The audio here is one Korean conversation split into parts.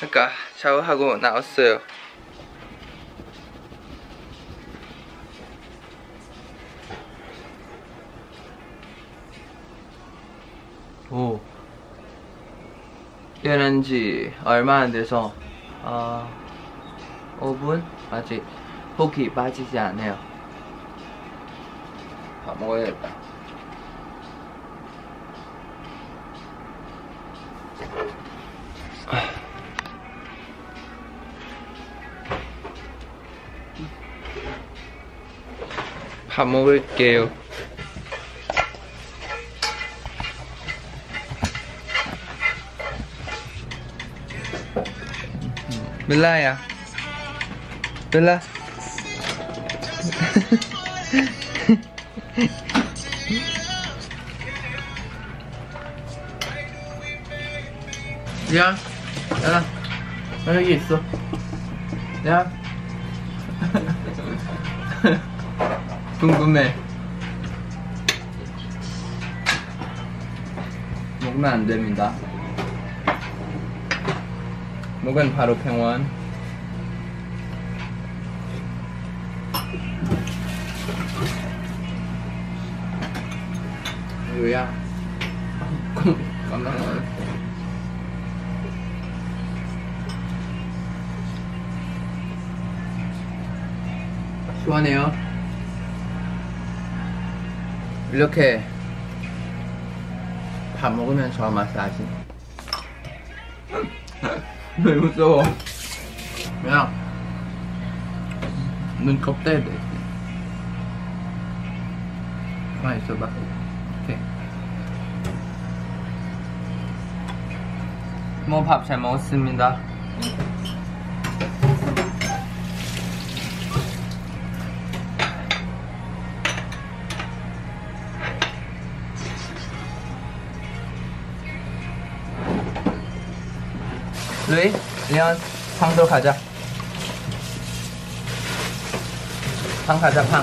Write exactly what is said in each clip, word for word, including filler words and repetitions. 아까 샤워하고 나왔어요. 오, 이런 지 얼마 안 돼서 어, 오 분? 아직 복이 빠지지 않아요. 밥 먹어야겠다. 밥 먹을게요. 밀라야, 밀라. 야, 야, 나 여기 있어. 야, 궁금해. 먹으면 안 됩니다. 목은 바로 병원. 뭐야? 깜짝 놀랐어. 시원해요. 이렇게 밥 먹으면 저 마사지. 왜 무서워? 야, 눈 껍데야 돼. 가만히 있어봐. 오케이. 뭐 밥 잘 먹었습니다. 루이, 리안, 팡도 가자. 팡 가자, 팡.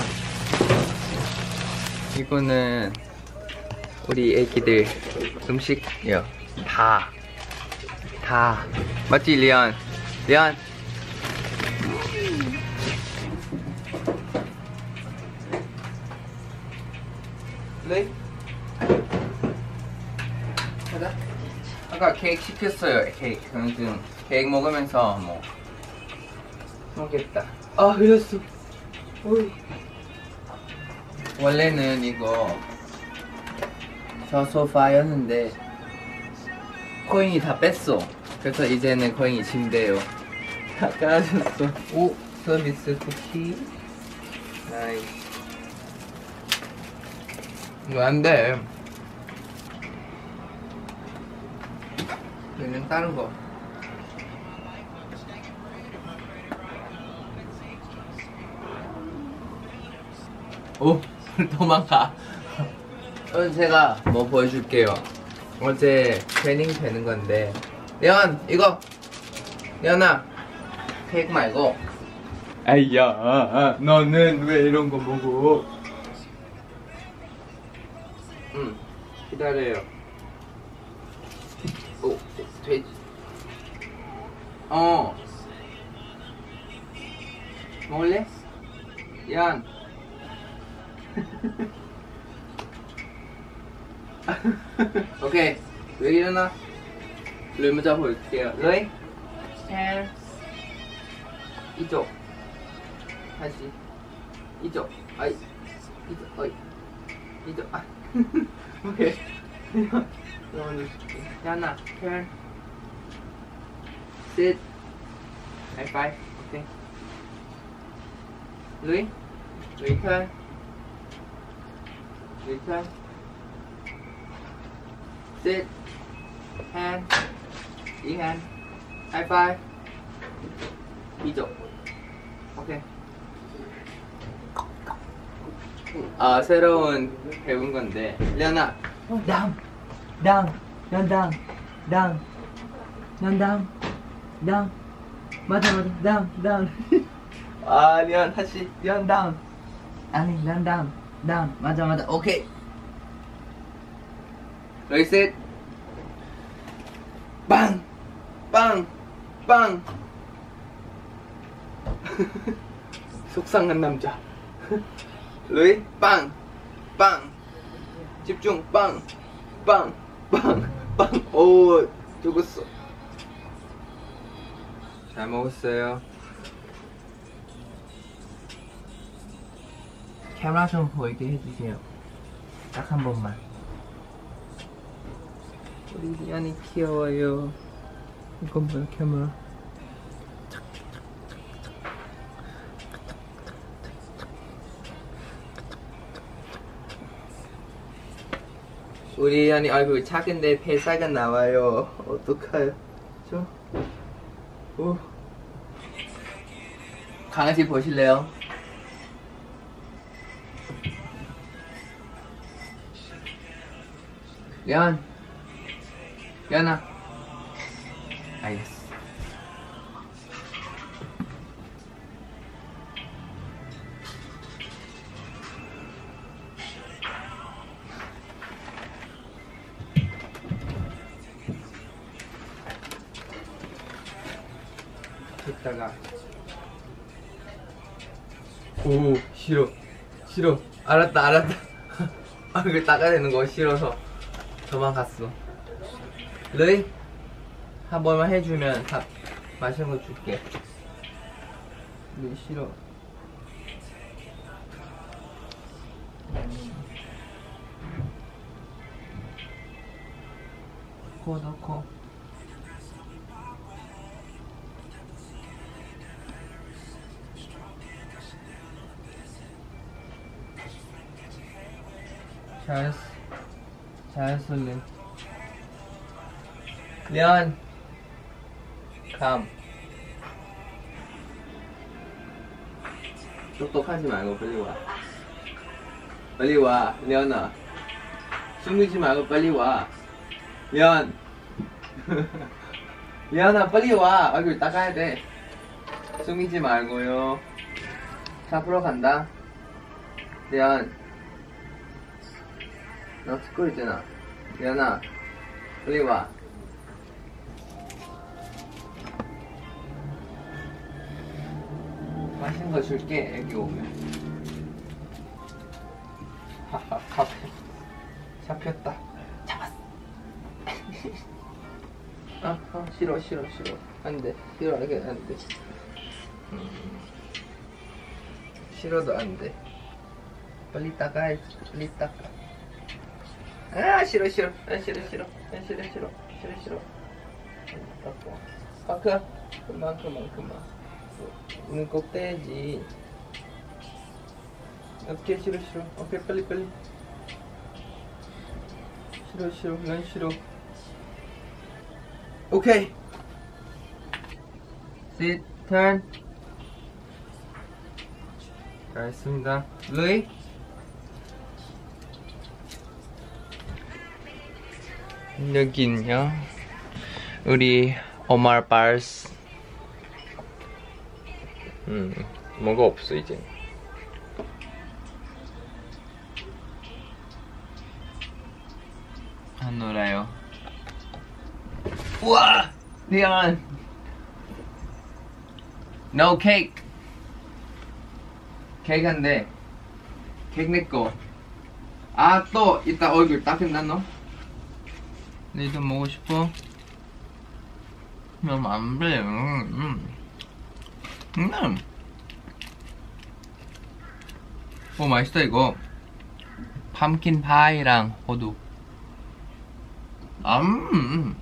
이거는 우리 애기들 음식이요. 다. 다. 맞지, 리안? 리안. 루이. 가자. 아까 케이크 시켰어요. 케이크 지금 케이크 먹으면서 뭐 먹겠다. 아, 흘렸어. 오이. 원래는 이거 저 소파였는데 코인이 다 뺐어. 그래서 이제는 코인이 침대예요. 다 깔아줬어. 오, 서비스 쿠키. 나이. 이거 안 돼. 그냥 다른 거. 오, 도망가. 오늘 제가 뭐 보여줄게요. 어제 트레이닝 되는 건데. 리안, 이거. 리안아, 케이크 말고. 아이야, 너는 왜 이런 거 먹어? 응, 기다려요. 오, 돼지. 어. 먹을래? 얀. 오케이. 왜 일어나? 루이 모자 볼게요. 루이. 헬. 이쪽. 다시. 이쪽. 아이. 이쪽. 어이. 이쪽. 아. 오케이. 야나, turn, sit, high five, 오케이. 루이, 루이 turn, 루이 turn, sit, hand, 이 hand, high five. 이쪽. 오케이. 아, 새로운 배운 건데. 련아. 당. 당. 련당. 당. 련당. 당. 맞아 맞아. 당. 당. 아, 련 다시. 련당. 아니, 련당. 당. 맞아 맞아. 오케이. 레디 셋. 빵. 빵. 빵. 속상한 남자. 루이 빵! 빵! 집중! 빵! 빵! 빵! 빵! 오! 죽었어. 잘 먹었어요. 카메라 좀 보이게 해주세요. 딱 한 번만. 우리 미안이 귀여워요. 이건 뭐야, 카메라? 우리 아니 얼굴 작은데 뱃살가 나와요. 어떡하죠? 오. 강아지 보실래요? 연, 연아. 알겠어. 이따가 오 싫어 싫어 알았다 알았다 아 그게 따가대는 거 싫어서 도망갔어. 너희 한 번만 해주면 밥 맛있는 거 줄게. 너희 싫어. 코 넣고 잘했어. 잘했어, 린. 련. 감. 똑똑하지 말고 빨리 와. 빨리 와, 련아. 숨기지 말고 빨리 와. 련. 련아, 빨리 와. 얼굴 닦아야 돼. 숨기지 말고요. 잡으러 간다. 련. 나 듣고 있잖아. 연아, 빨리 와. 맛있는 거 줄게, 애기 오면. 하하, 잡혔다. 잡혔다. 잡았어. 아, 아, 싫어, 싫어, 싫어. 안 돼. 싫어, 안 돼. 안 돼. 음. 싫어도 안 돼. 빨리 닦아야지. 빨리 닦아. 아 싫어 싫어 아 싫어 싫어 아 싫어 싫어 싫어 싫어 바꿔 그만큼 만큼만 눈 꼭 떼야지. 오케이 싫어 싫어 오케이 빨리 빨리 싫어 싫어 난 싫어. 오케이 sit turn 잘했습니다. 루이 여기는요 우리 엄마 발스. 음 뭐가 없어 이제. 안 놀아요. 우와 리안. No cake. 케이크 한데 케이크 내 거. 아 또 이따 얼굴 닦는다 너. 너희도 먹고 싶어? 그럼 안 돼. 음. 음. 오 맛있다 이거. 팜킨 파이랑 호두. 음.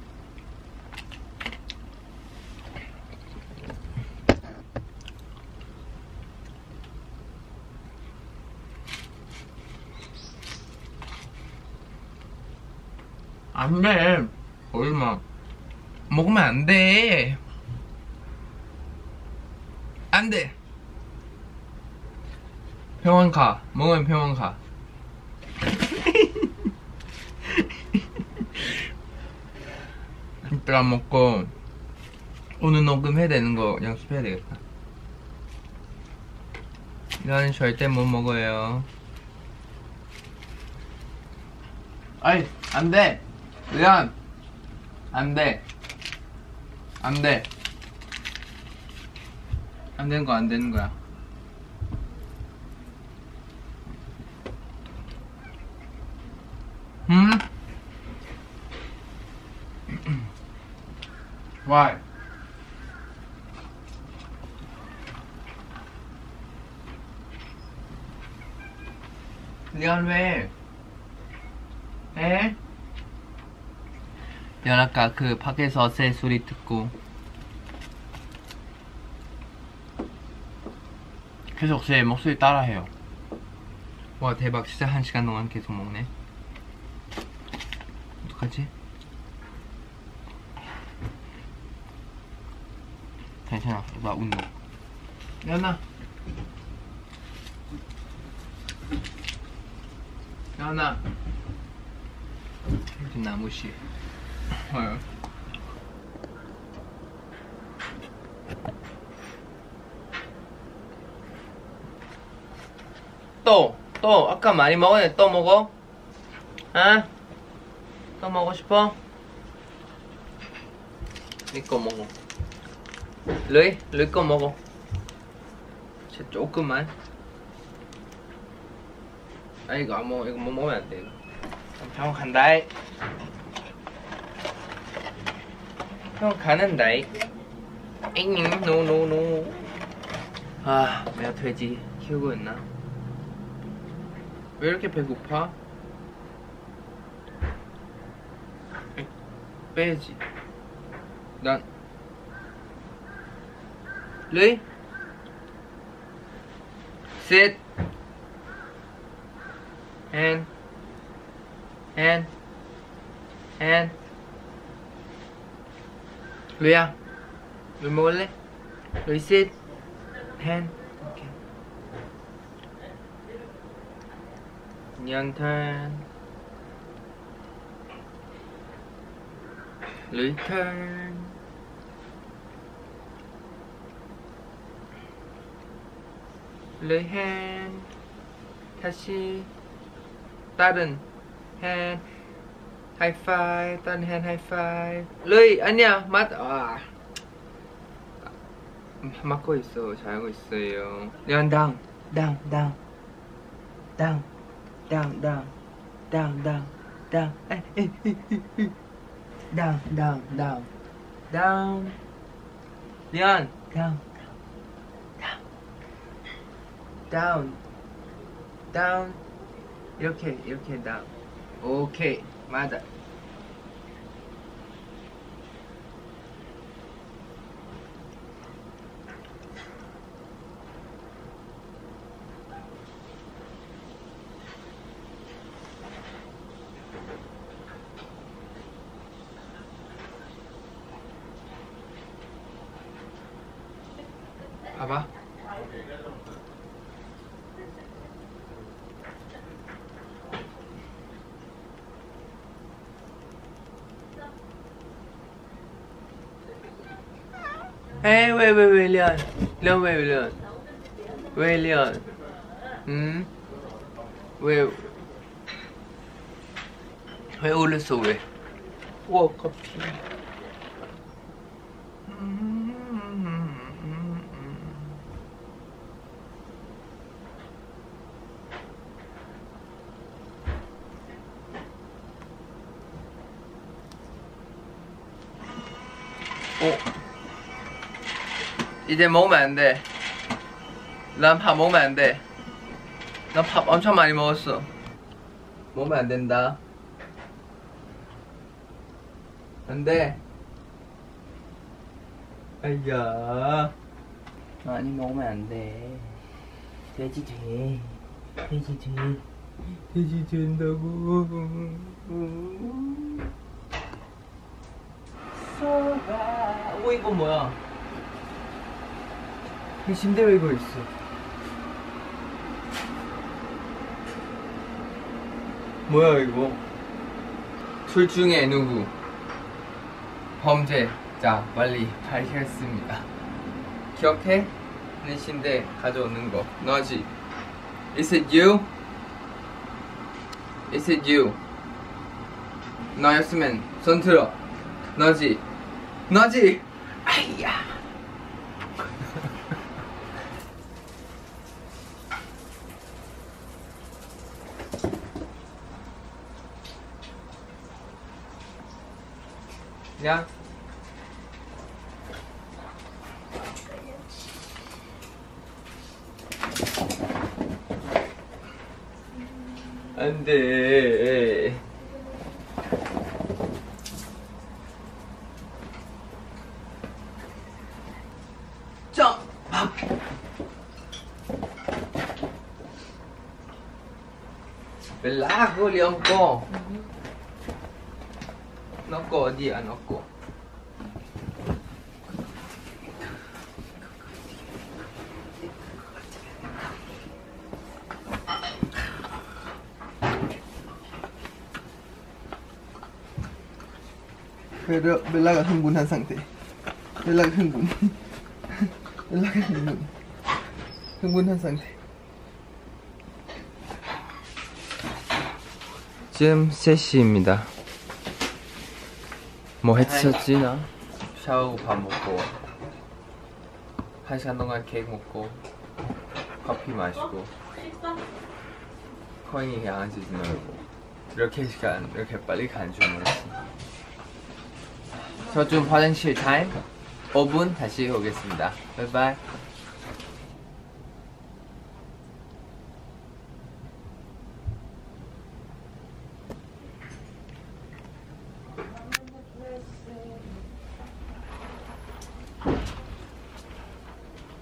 안 돼. 얼마 먹으면 안 돼. 안 돼. 병원 가. 멍은 병원 가. 이따 안 먹고 오늘 녹음해야 되는 거 연습해야 되겠다. 난 절대 못 먹어요. 아이, 안 돼. 의안. 안 돼. 안 돼. 안 되는 거 안 되는 거야. 음? Why? 리안 왜? 에? 리안 아까 그 밖에서 새 소리 듣고 계속 제 목소리 따라해요. 와 대박, 진짜 한 시간 동안 계속 먹네. 어떡하지? 괜찮아, 나 운동. 연아, 연아, 나무시. 헐. 또, 또 아까 많이 먹었는데 또 먹어? 아? 또 먹고 싶어? 네 거 먹어. 르이? 르이 거 먹어. 쟤 조금만. 아 이거 안 먹어. 이거 못 먹으면 안 돼. 이거. 병원 간다이. 병원 가는다이. 잉잉 노노노. 아 내가 돼지 키우고 있나? 왜 이렇게 배고파? 빼야지. 난 레이? sit and and and 레이야 물 먹을래? 레이 sit and 오케이. 연탄 리턴. 레이 헨. 다시. 다른 헨. 하이파이브. 다른 헨 하이파이브. 레이 아니야. 맞. 아. 맞고 있어. 잘하고 있어요. 레온 다운. 다운 다운. 다운. 다운 다운. 다운 다운. 다운. 다운 다운 다운 다운 리안 다운 다운 다운 이렇게 이렇게 다운. 오케이 맞아. 봐봐. 에이 왜 왜 왜 리안 리안 왜 리안 왜 리안 음? 왜 왜 울었어 왜? 우와 커피. 이제 먹으면 안 돼. 난 밥 먹으면 안 돼. 난 밥 엄청 많이 먹었어. 먹으면 안 된다. 안 돼. 아이야. 많이 먹으면 안 돼. 돼지 돼. 돼지 돼. 돼지 된다고. 소라. 오 이거 뭐야? 이 침대 왜 이거 있어? 뭐야 이거? 둘 중에 누구? 범죄자 빨리 밝혔습니다. 기억해? 내 침대 가져오는 거 너지? Is it you? Is it you? 나였으면 손 들어. 너지? 너지? 아이야. 야. 안 돼. 자, 밥. 벨라 걸려 거. 넣고 어디야 넣고. 그래, 벨라가 흥분한 상태. 벨라가 흥분. 벨라가 흥분. 흥분한 상태. 지금 세 시입니다. 뭐 했었지 나? 샤워하고 밥 먹고 한 시간 동안 케이크 먹고 커피 마시고 코인이 그냥 앉아있지 말고 이렇게 시간 이렇게 빨리 간 줄 몰랐어. 저 좀 화장실 타임 오 분 다시 오겠습니다. 바이바이.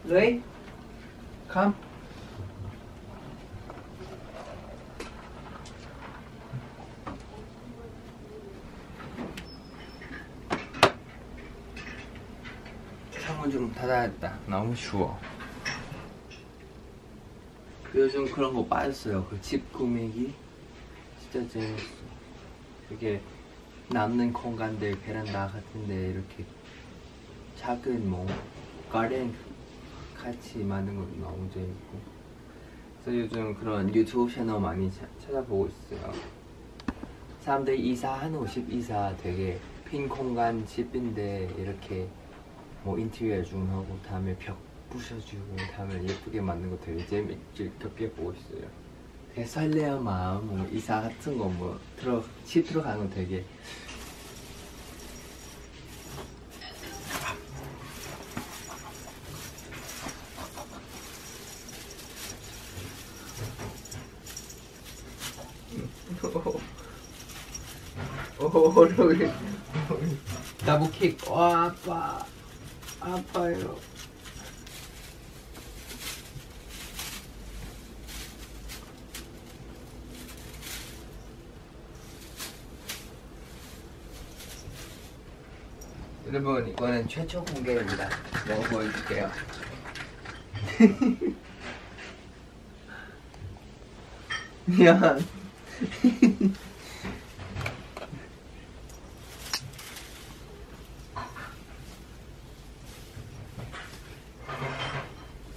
Louis, come. 창문 좀 닫아야겠다. 너무 추워. 요즘 그런 거 빠졌어요. 그 집 꾸미기 진짜 재밌어. 이렇게 남는 공간들, 베란다 같은데 이렇게 작은 뭐 가든. 같이 많은 것도 너무 재밌고 그래서 요즘 그런 유튜브 채널 많이 차, 찾아보고 있어요. 사람들 이사 한 오십 이사 되게 빈 공간 집인데 이렇게 뭐 인테리어 좀 하고 다음에 벽 부셔주고 다음에 예쁘게 만든 거 되게 재밌게 보고 있어요. 되게 설레한 마음 뭐 이사 같은 거 뭐 들어 집 들어가는 거 되게 오호 로이 더블킥. 와 아빠 아빠요. 여러분 이거는 최초 공개입니다. 먹어 보여줄게요. 미안.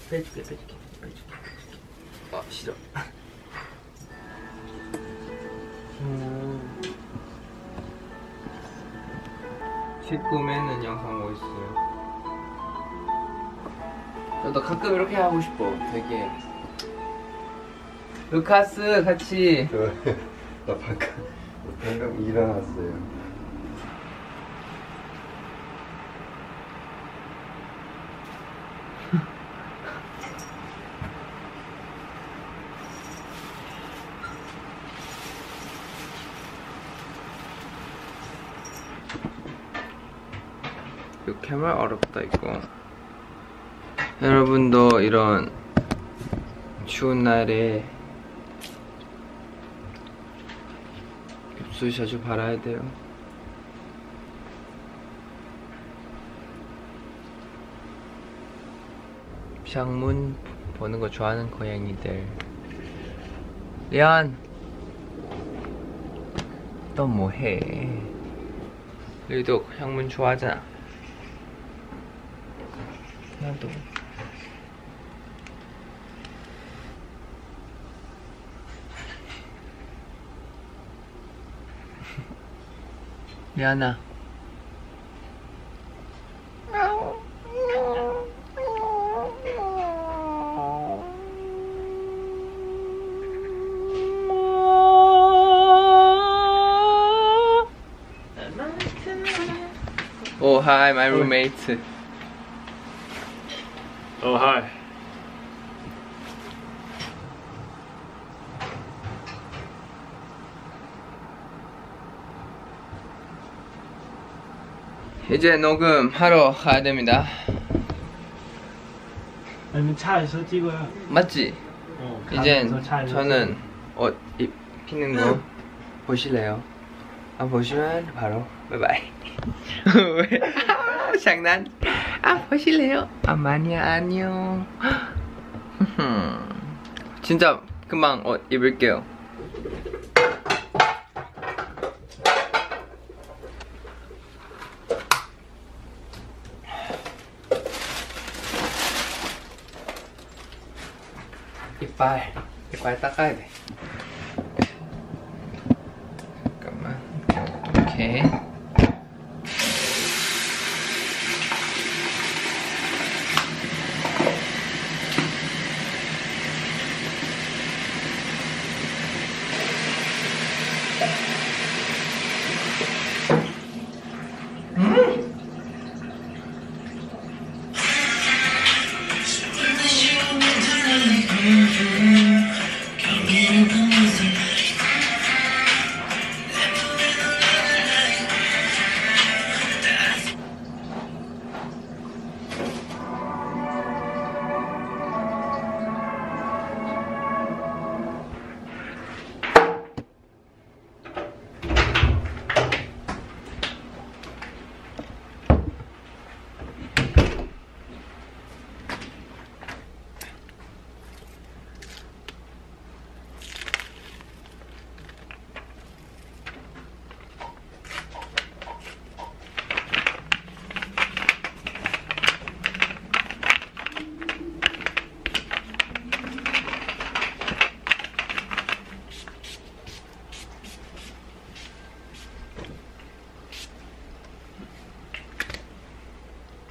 빼줄게 빼줄게 빼줄게 아 싫어. 음. 식구매는 영상 보고 있어요. 나도 가끔 이렇게 하고 싶어. 되게 루카스 같이 나 방금 방금 일어났어요. 정말 어렵다 이거. 여러분도 이런 추운 날에 입술 자주 발라야 돼요. 창문 보는 거 좋아하는 고양이들. 리안 또 뭐해? 너희도 창문 좋아하잖아. 나도. 리안아. Oh, hi, my roommate. Oh, hi. 이제 녹음하러 가야 됩니다. 아니면 차에서 찍어요. 맞지? 어, 이제 저는 옷 입히는 거 보실래요? 아, 보시면 바로 바이바이. 왜? 아, 장난. 아, 보실래요? 아마니아 안녕. 진짜 금방 옷 입을게요. 이빨, 이빨 닦아야 돼. 잠깐만. 오케이.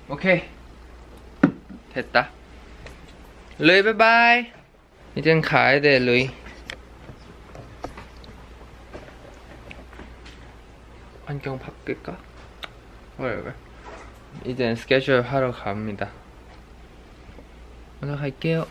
오케이, 됐다. 루이 바이바이. 이젠 가야돼. 루이 안경 바꿀까? 왜 왜? 이젠 스케줄 하러 갑니다. 오늘 갈게요.